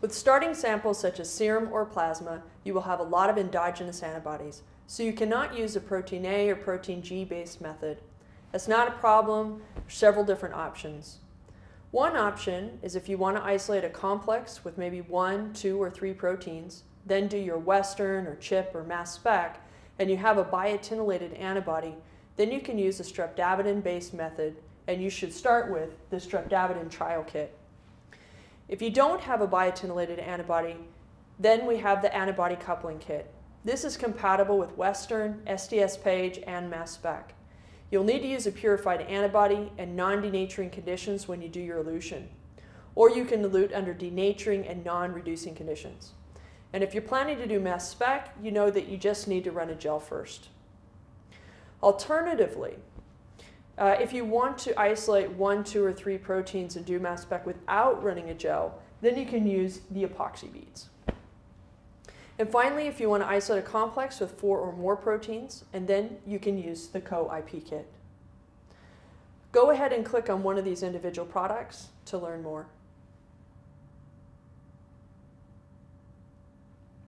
With starting samples such as serum or plasma, you will have a lot of endogenous antibodies, so you cannot use a protein A or protein G based method. That's not a problem. There's several different options. One option is if you want to isolate a complex with maybe 1, 2, or 3 proteins, then do your Western or CHIP or mass spec, and you have a biotinylated antibody, then you can use a streptavidin-based method, and you should start with the streptavidin trial kit. If you don't have a biotinylated antibody, then we have the antibody coupling kit. This is compatible with Western, SDS page, and mass spec. You'll need to use a purified antibody and non-denaturing conditions when you do your elution. Or you can elute under denaturing and non-reducing conditions. And if you're planning to do mass spec, you know that you just need to run a gel first. Alternatively, if you want to isolate 1, 2, or 3 proteins and do mass spec without running a gel, then you can use the epoxy beads. And finally, if you want to isolate a complex with 4 or more proteins, and then you can use the Co-IP kit. Go ahead and click on one of these individual products to learn more.